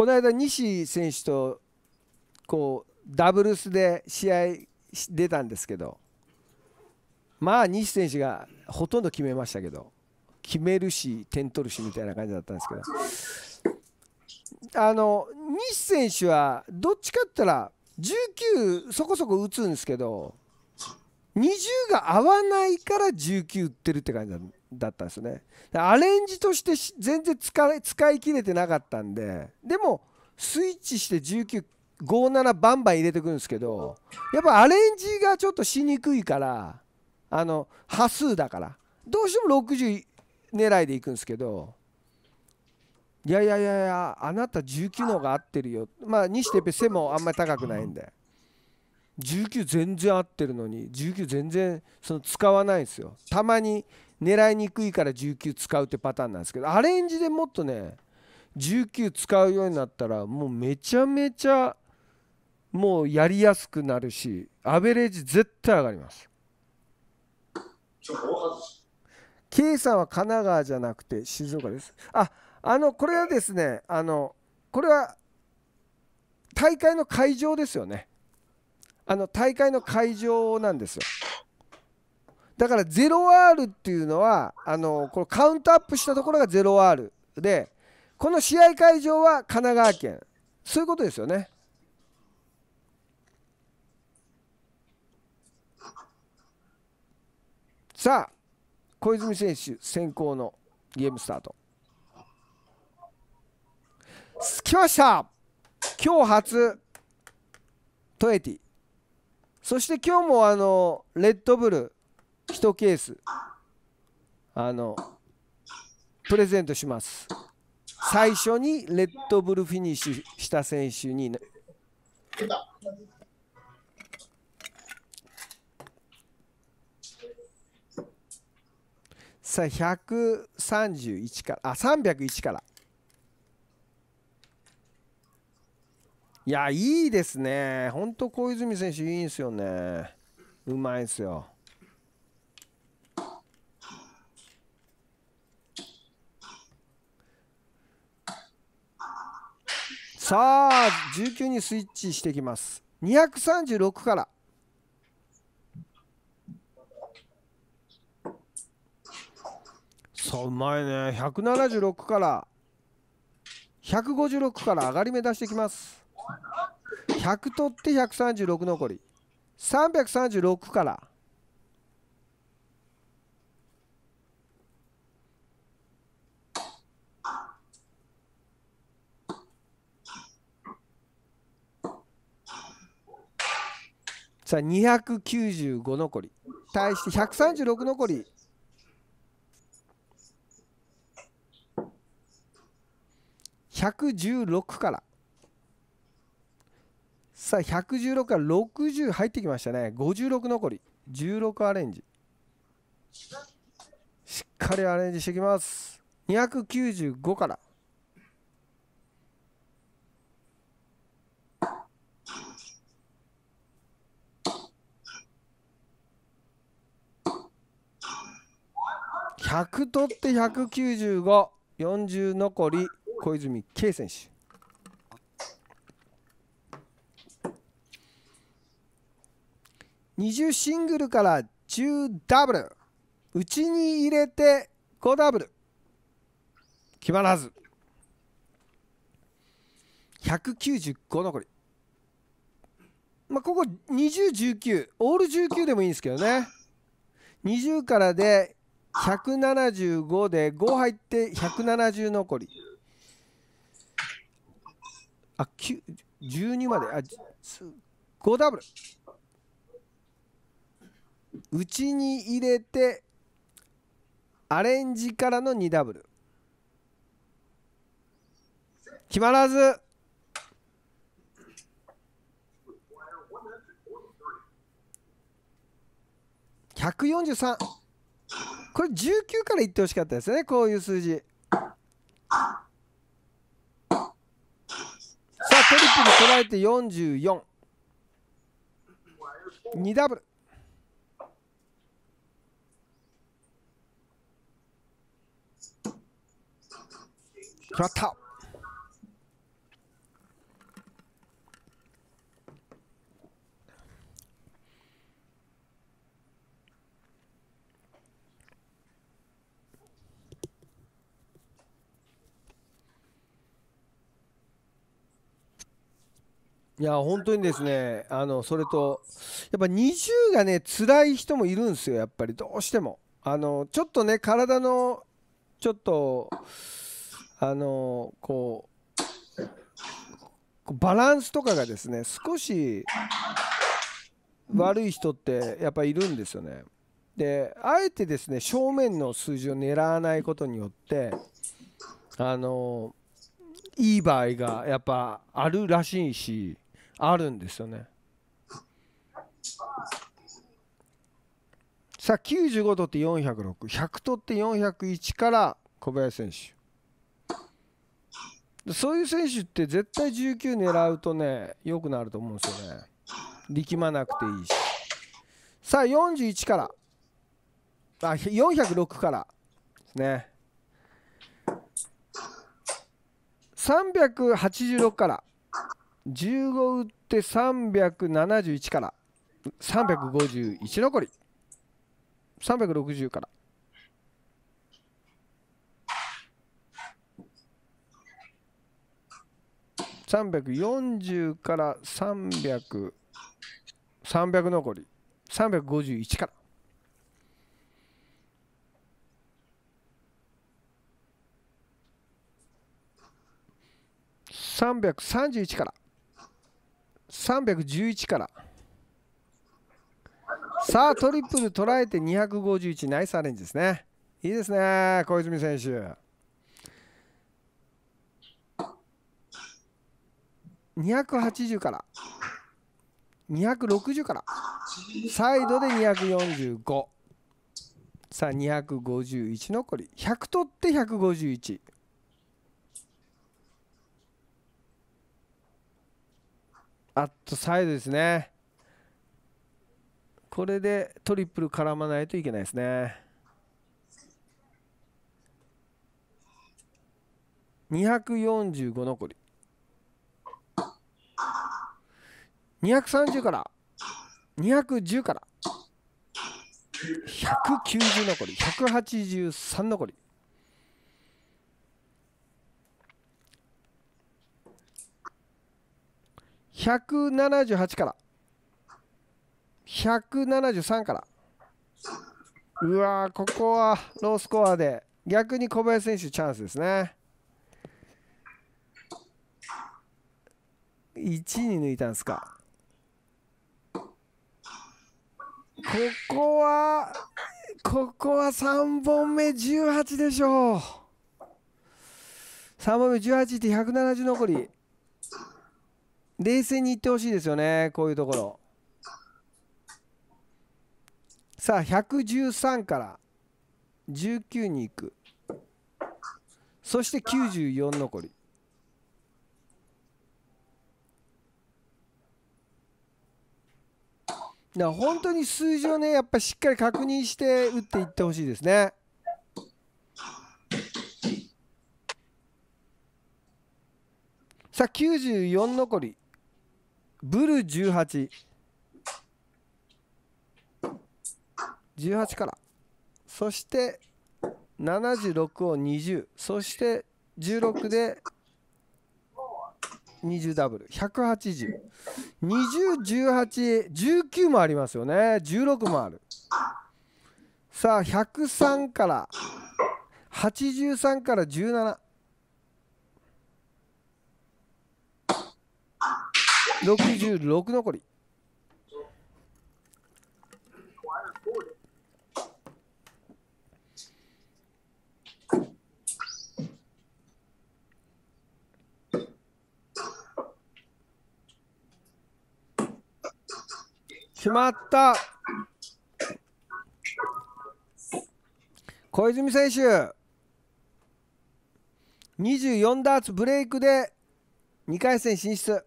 この間西選手とこうダブルスで試合出たんですけど、まあ西選手がほとんど決めましたけど、決めるし点取るしみたいな感じだったんですけど、西選手はどっちかって言ったら19そこそこ打つんですけど、20が合わないから19打ってるって感じだったんですよね。アレンジとして全然使い切れてなかったんで、でもスイッチして1957バンバン入れてくるんですけど、やっぱアレンジがちょっとしにくいから、波数だからどうしても60狙いでいくんですけど、いやいやいやいや、あなた19の方が合ってるよ。まあ西哲平背もあんまり高くないんで、19全然合ってるのに19全然その使わないんですよ。たまに狙いにくいから19使うってパターンなんですけど、アレンジでもっとね19使うようになったら、もうめちゃめちゃもうやりやすくなるし、アベレージ絶対上がります。 K さんは神奈川じゃなくて静岡です。これはですね、これは大会の会場ですよね。大会の会場なんですよ。だから 0R っていうのはこのカウントアップしたところが 0R で、この試合会場は神奈川県、そういうことですよね。さあ小泉選手先行のゲームスタート。来ました、今日初20。そして今日もレッドブル1ケースプレゼントします。最初にレッドブルフィニッシュした選手に、さあ131から301から、いやいいですね、本当小泉選手いいんですよね、うまいですよ。さあ19にスイッチしてきます。236から、さあうまいね、176から156から上がり目出してきます。100取って136残り、336から、さあ295残り対して136残り、116から、さあ116から60入ってきましたね。56残り、16アレンジ、しっかりアレンジしてきます。295から、100取って195、40残り小泉圭選手。20シングルから10ダブル、内に入れて5ダブル決まらず、195残り、ここ2019オール19でもいいんですけどね、20からで175で5入って170残り、12まで5ダブル、内に入れてアレンジからの2ダブル決まらず、143。これ19からいってほしかったですね、こういう数字。さあトリプル捉えて44、 2ダブル、決まった。いや本当にですね、それとやっぱ20がね辛い人もいるんですよ、やっぱりどうしてもちょっとね体のちょっとこうバランスとかがですね少し悪い人ってやっぱりいるんですよね。であえてですね正面の数字を狙わないことによっていい場合がやっぱあるらしいし、あるんですよね。さあ95取って406、100取って401から小林選手、そういう選手って絶対19狙うとね良くなると思うんですよね、力まなくていいし。さあ41から406からですね、386から15打って371から351残り360から。340から300残り351から。331から311から。さあトリプル捉えて251、ナイスアレンジですね、いいですね小泉選手。280から260からサイドで245、さあ251残り、100取って151。あとサイドですね、これでトリプル絡まないといけないですね。245残り230から210から190残り183残り。178から173から。うわー、ここはロースコアで逆に小林選手チャンスですね。1に抜いたんですか。ここは3本目18でしょう。3本目18って170残り。冷静にいってほしいですよね、こういうところ。さあ113から19に行く、そして94残り。だから本当に数字をねやっぱりしっかり確認して打っていってほしいですね。さあ94残り、ブル18、18から、そして76を20、そして16で20ダブル180、20、18、19もありますよね、16もある。さあ103から83から17、66残り。決まった、小泉選手24ダーツブレイクで2回戦進出。